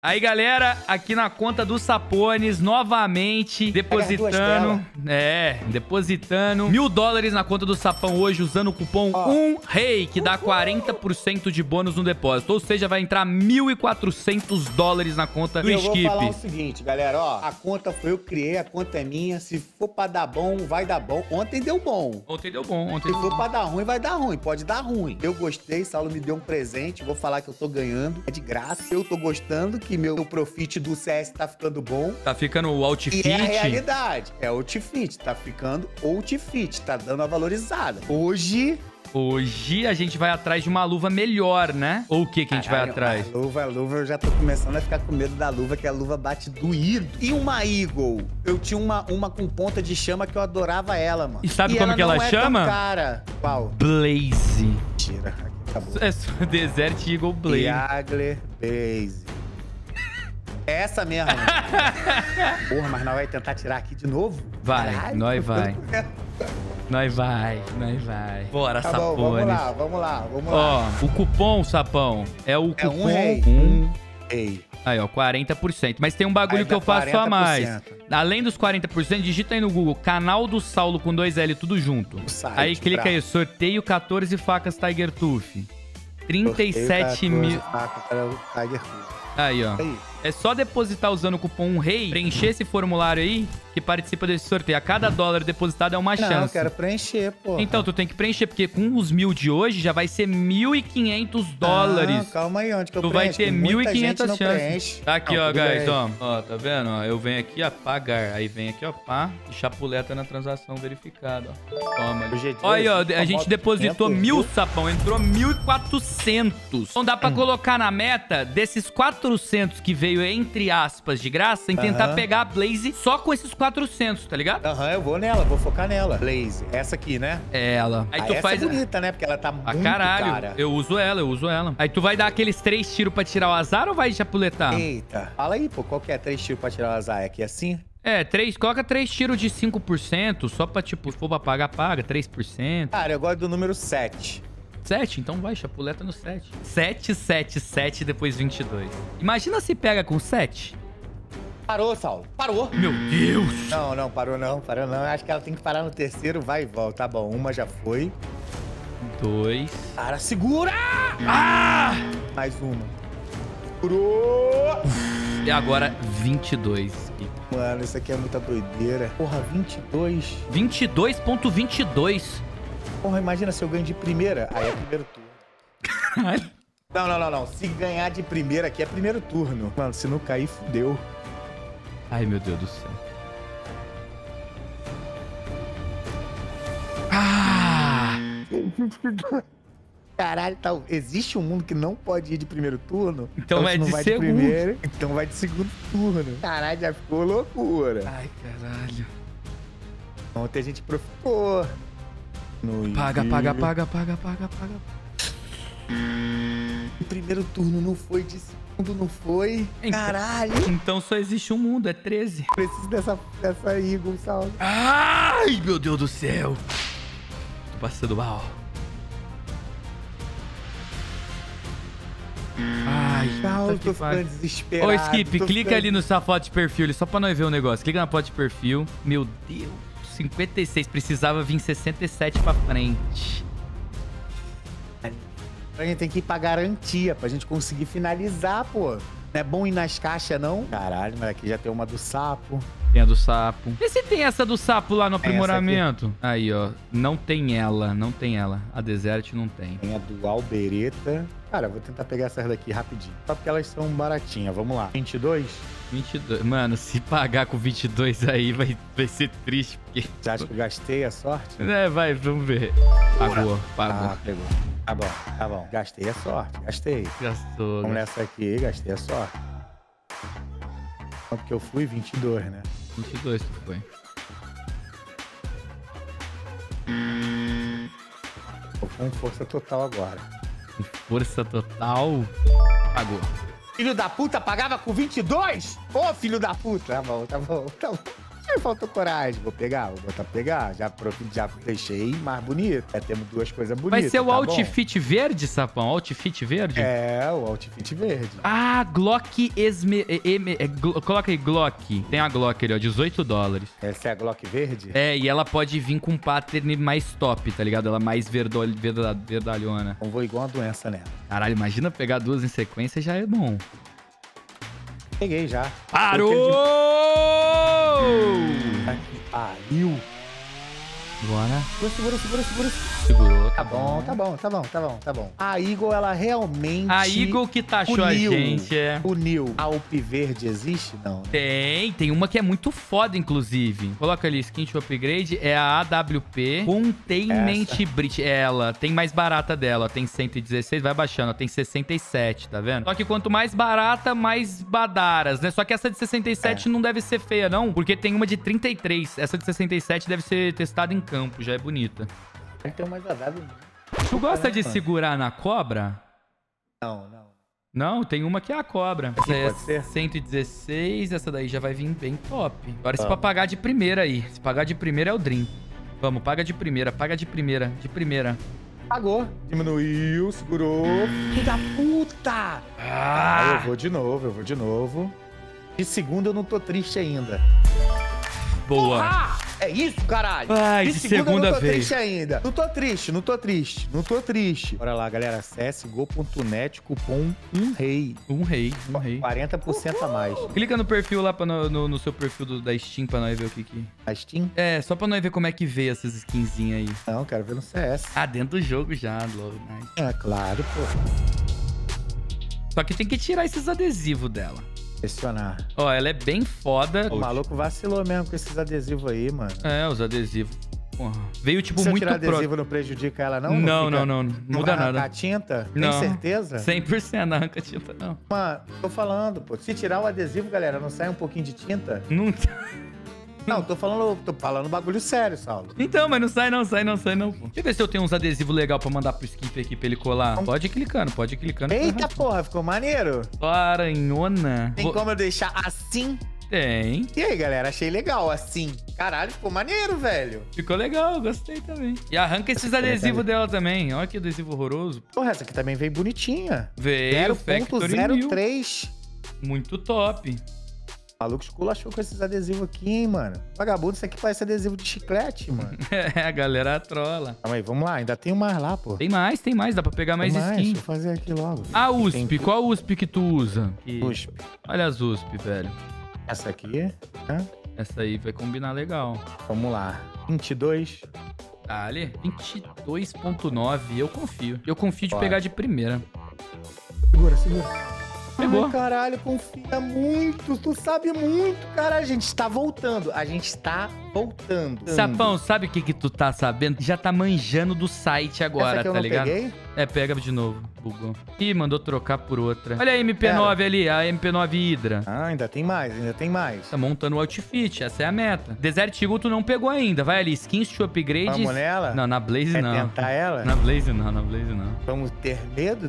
Aí, galera, aqui na conta do Sapones, novamente, depositando... depositando $1.000 na conta do Sapão hoje, usando o cupom 1REI, que dá 40% de bônus no depósito. Ou seja, vai entrar $1.400 na conta do Skip. Eu vou falar o seguinte, galera, ó. A conta foi eu que criei, a conta é minha. Se for pra dar bom, vai dar bom. Ontem deu bom. Se for pra dar ruim, vai dar ruim. Pode dar ruim. Eu gostei, Saullo me deu um presente. Vou falar que eu tô ganhando. É de graça. Eu tô gostando. Que meu profit do CS tá ficando bom. Tá ficando o outfit. E é a realidade. É outfit. Tá ficando outfit. Tá dando a valorizada. Hoje a gente vai atrás de uma luva melhor, né? Ou o que que a gente vai atrás? A luva, eu já tô começando a ficar com medo da luva, que a luva bate doído. E uma Eagle? Eu tinha uma com ponta de chama que eu adorava ela, mano. E sabe como que ela chama? Cara, qual? Blaze. Tira. Acabou. É Desert Eagle Blaze. Tiger Blaze. É essa mesmo. Porra, mas nós vai tentar tirar aqui de novo? Vai, caralho, nós vai. Nós vai. Bora, tá Sapones. Bom, vamos lá. Ó, o cupom, Sapão, é o cupom 1REI. Aí, ó, 40%. Mas tem um bagulho que eu faço a mais. Além dos 40%, digita aí no Google, canal do Saullo com 2L, tudo junto. Aí clica aí, sorteio 14 facas Tiger Tooth. 37 mil. Tiger Tooth. Aí, ó. É só depositar usando o cupom 1REI, preencher esse formulário aí que participa desse sorteio. A cada $1 depositado é uma chance. Não, eu quero preencher, pô. Então, tu tem que preencher, porque com os 1.000 de hoje já vai ser $1.500. Não, calma aí, onde que eu preencho? Tu vai ter 1.500 chances. Tá aqui, ó, guys, ó. Ó, tá vendo? Ó, eu venho aqui, ó, pagar. Aí vem aqui, ó, pá, e chapuleta na transação verificada, ó. Toma. Olha aí, ó, a gente depositou 1.000, Sapão, entrou 1.400. Então dá pra colocar na meta desses 400 que vem entre aspas, de graça, em tentar pegar a Blaze só com esses 400, tá ligado? Aham, eu vou nela, vou focar nela. Blaze, essa aqui, né? É ela. Aí tu essa faz... é bonita, né? Porque ela tá muito caralho, cara. Eu uso ela. Aí tu vai dar aqueles 3 tiros pra tirar o azar ou vai chapuletar? Eita. Fala aí, pô, qual que é 3 tiros pra tirar o azar? É aqui assim? É, coloca 3 tiros de 5%, só pra, tipo, se for pra pagar, paga, 3%. Cara, eu gosto do número 7. 7? Então vai, chapuleta no 7. 7, 7, 7, depois 22. Imagina se pega com 7. Parou, Saullo. Parou. Meu Deus. Não, parou não. Acho que ela tem que parar no terceiro, vai e volta. Tá bom, uma já foi. 2. Cara, segura! Ah! Mais uma. Segurou! E agora, 22. Mano, isso aqui é muita doideira. Porra, 22. 22.22. Porra, imagina se eu ganho de primeira. Aí é primeiro turno. Caralho. Não. Se ganhar de primeira aqui é primeiro turno. Mano, se não cair, fudeu. Ai, meu Deus do céu. Ah! Caralho, tá... existe um mundo que não pode ir de primeiro turno? Então vai de segundo. Então vai de segundo turno. Caralho, já ficou loucura. Ai, caralho. Ontem a gente profitou. Paga. O primeiro turno não foi, de segundo não foi. Caralho. Então só existe um mundo, é 13. Preciso dessa Eagle, Saullo. Ai, meu Deus do céu. Tô passando mal. Ai, Saullo, tô ficando desesperado. Ô, Skip, clica ali nessa foto de perfil, só pra nós ver o negócio. Clica na foto de perfil. Meu Deus. 56, precisava vir 67 pra frente. A gente tem que ir pra garantia, pra gente conseguir finalizar, pô. Não é bom ir nas caixas, não? Caralho, mas aqui já tem uma do sapo. Tem a do sapo. Vê se tem essa do sapo lá no aprimoramento. Aí, ó. Não tem ela. A Desert não tem. Tem a do albereta. Cara, vou tentar pegar essas daqui rapidinho. Só porque elas são baratinhas. Vamos lá. 22. Mano, se pagar com 22 aí vai ser triste, porque... Você acha que eu gastei a sorte? É, vai, vamos ver. Pagou. Ah, pegou. Tá bom. Gastei a sorte, Gastou. Vamos nessa aqui, gastei a sorte. Porque eu fui 22, né? 22 tu foi. Tô com força total agora. Com força total? Pagou. Filho da puta pagava com 22? Ô, filho da puta! Tá bom. Aí faltou coragem, vou pegar, vou botar pra pegar. Já deixei mais bonito. Já temos duas coisas bonitas. Vai ser o outfit verde, Sapão? Outfit verde? É, o outfit verde. Ah, Glock Coloca aí Glock. Tem a Glock ali, ó, $18. Essa é a Glock verde? É, e ela pode vir com um pattern mais top, tá ligado? Ela mais verdalhona. Não vou igual a doença nela. Caralho, imagina pegar duas em sequência, já é bom. Peguei já. Parou! Que pariu! Bora. Segurou. Tá bom. A Eagle, ela realmente... A Eagle que taxou a gente, é. Uniu. A UP verde existe? Não. Tem uma que é muito foda, inclusive. Coloca ali, skin de upgrade. É a AWP Containment Bridge. Ela tem mais barata dela. Tem 116, vai baixando. Tem 67, tá vendo? Só que quanto mais barata, mais badaras, né? Só que essa de 67 não deve ser feia, não. Porque tem uma de 33. Essa de 67 deve ser testada em campo, já é bonita. Tem mais azado. Tu gosta de segurar na cobra? Não. Não, tem uma que é a cobra. Essa é 116, essa daí já vai vir bem top. Agora se pra pagar de primeira aí. Se pagar de primeira é o Dream. Vamos, paga de primeira. Pagou. Diminuiu, segurou. Filho da puta! Ah, eu vou de novo. De segunda eu não tô triste ainda. Boa. Porra! É isso, caralho. Ai, de segunda vez. Não tô triste ainda. Bora lá, galera. csgo.net, cupom 1REI. 1REI. 40% a mais. Clica no perfil lá, no seu perfil da Steam, pra nós ver o que que... A Steam? É, só pra nós ver como é que veio essas skinzinhas aí. Não, quero ver no CS. Ah, dentro do jogo já, logo. Nice. É, claro, pô. Só que tem que tirar esses adesivos dela. Pressionar. Ó, ela é bem foda. O maluco vacilou mesmo com esses adesivos aí, mano. É, os adesivos. Porra. Veio, tipo, muito pro... Se tirar adesivo não prejudica ela, não? Não. Muda nada. A tinta? Tem certeza? 100% não arranca tinta, não. Mano, tô falando, pô. Se tirar o adesivo, galera, não sai um pouquinho de tinta? Não. Não, tô falando bagulho sério, Saullo. Então, mas não sai não. Deixa eu ver se eu tenho uns adesivos legais pra mandar pro Skip aqui pra ele colar. Pode ir clicando. Eita porra, ficou maneiro. Aranhona. Tem como eu deixar assim? Tem. E aí, galera, achei legal assim. Caralho, ficou maneiro, velho. Ficou legal, gostei também. E arranca esses adesivos dela também. Olha que adesivo horroroso. Porra, essa aqui também veio bonitinha. Veio, 0.03. Muito top. O maluco esculachou com esses adesivos aqui, hein, mano. Vagabundo, isso aqui parece adesivo de chiclete, mano. É, a galera trola. Calma aí, vamos lá. Ainda tem mais lá, pô. Tem mais. Dá pra pegar mais skin. Deixa eu fazer aqui logo. A USP. Tem... Qual USP que tu usa? USP. Olha as USP, velho. Essa aqui, né? Essa aí vai combinar legal. Vamos lá. 22. Dale. 22.9. Eu confio de pegar de primeira. Segura. Pegou. Ai, caralho, confia muito. Tu sabe muito, cara. A gente tá voltando. Sapão, sabe o que tu tá sabendo? Já tá manjando do site agora, tá ligado? Peguei? É, pega de novo. Bugou. Ih, mandou trocar por outra. Olha a MP9 ali, a MP9 Hydra. Ah, ainda tem mais. Tá montando o outfit, essa é a meta. Desert Eagle tu não pegou ainda. Vai ali, skins to upgrades. Vamos nela? Não, na Blaze não. Vai tentar ela? Na Blaze não. Vamos ter medo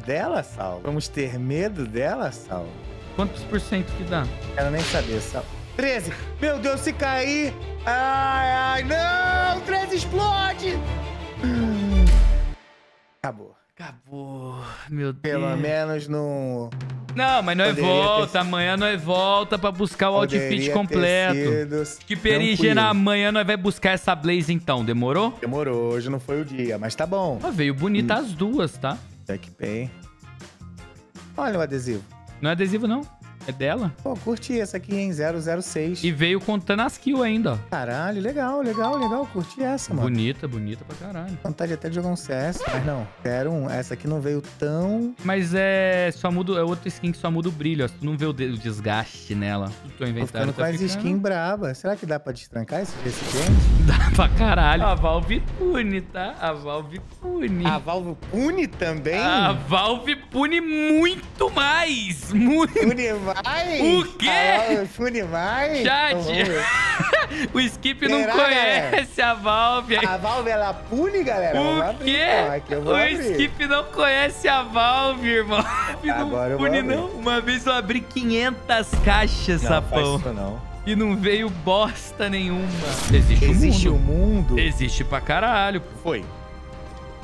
dela, Saul? Quantos por cento que dá? Quero nem saber, Saul. 13. Meu Deus, se cair... Ai, não! 13 explode! Acabou. Meu Deus. Pelo menos no... Não, mas nós volta. Amanhã nós volta pra buscar o outfit completo. Que perigena, amanhã nós vai buscar essa Blaze então. Demorou? Demorou. Hoje não foi o dia, mas tá bom. Ah, veio bonita as duas, tá? Até que bem. Olha o adesivo. Não é adesivo, não. É dela. Pô, curti essa aqui, hein? 006. E veio contando as kills ainda, ó. Caralho, legal. Curti essa, mano. Bonita pra caralho. Vontade até de jogar um CS, mas não. Quero um. Essa aqui não veio tão... Mas é... Só muda... É outra skin que só muda o brilho, ó. Tu não vê o desgaste nela. Tô inventando. Tô ficando com as skin braba. Será que dá pra destrancar esse recipiente? Dá pra caralho. A Valve pune, tá? A Valve pune também? A Valve pune muito mais. Pune mais? O quê? Fune mais? Chat, o Skip não conhece, galera? A Valve. A Valve, ela pune, galera? O quê? O Skip não conhece a Valve, irmão. Agora não pune, não. Uma vez eu abri 500 caixas, Sapão. Não, faz isso não. e não veio bosta nenhuma. Existe o mundo. Existe pra caralho. Foi.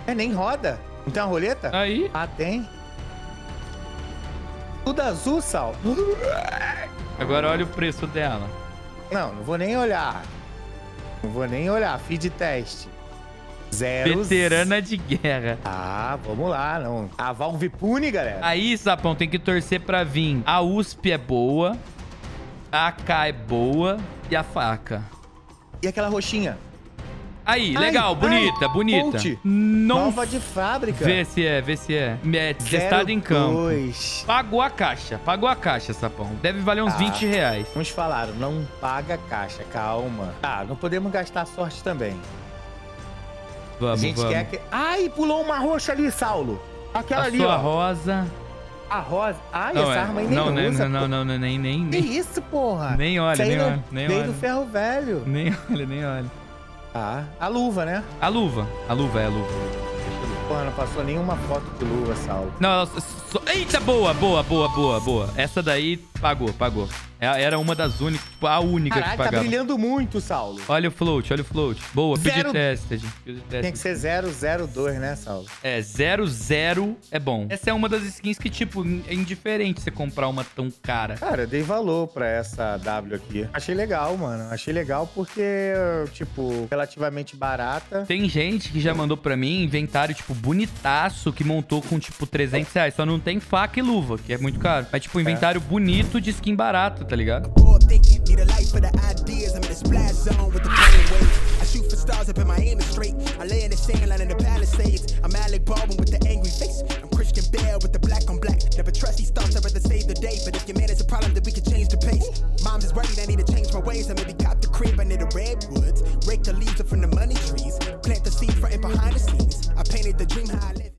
É, nem roda. Não tem uma roleta? Aí. Ah, tem. Tudo azul, Saul. Agora olha o preço dela. Não, não vou nem olhar. Não vou nem olhar. Feed teste. Zero. Veterana de guerra. Ah, vamos lá, não. A Valve pune, galera. Aí, Sapão, tem que torcer pra vir. A USP é boa. A AK é boa. E a faca. E aquela roxinha. Aí, ai, legal, bonita, bonita. Não. Nova de fábrica. Vê se é, vê se é. É testado em campo. Pagou a caixa, Sapão. Deve valer uns R$20. Uns falaram, não paga a caixa, calma. Ah, não podemos gastar sorte também. Vamos, vamos. Quer que... Ai, pulou uma roxa ali, Saullo. Aquela ali, ó. A rosa. A rosa. Ai, não, essa arma aí nem usa. Não, nem. Que isso, porra? Nem olha, nem olha. Veio do ferro velho. Nem olha, nem olha. Ah, a luva, né? A luva. A luva, é a luva. Porra, não passou nenhuma foto de luva, Saul. Não, só... Eita, boa. Essa daí pagou. Era uma das únicas, tipo, a única. Caraca, que pagava. Tá brilhando muito, Saul. Olha o float, olha o float. Boa, zero... pedi teste. Tem que ser 002, né, Saul? É, 00 é bom. Essa é uma das skins que, tipo, é indiferente você comprar uma tão cara. Cara, eu dei valor pra essa W aqui. Achei legal, mano. Achei legal porque, tipo, relativamente barata. Tem gente que já mandou pra mim inventário, tipo, bonitaço, que montou com, tipo, R$300. Só não tem faca e luva, que é muito caro. Mas, tipo, inventário bonito de skin barato, tá ligado?